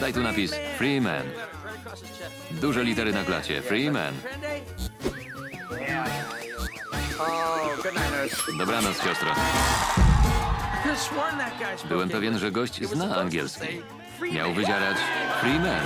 Daj tu napis Free Man. Duże litery na klacie. Free Man. Dobranoc, siostro. Byłem pewien, że gość zna angielski. Miał wydziarać Free Man.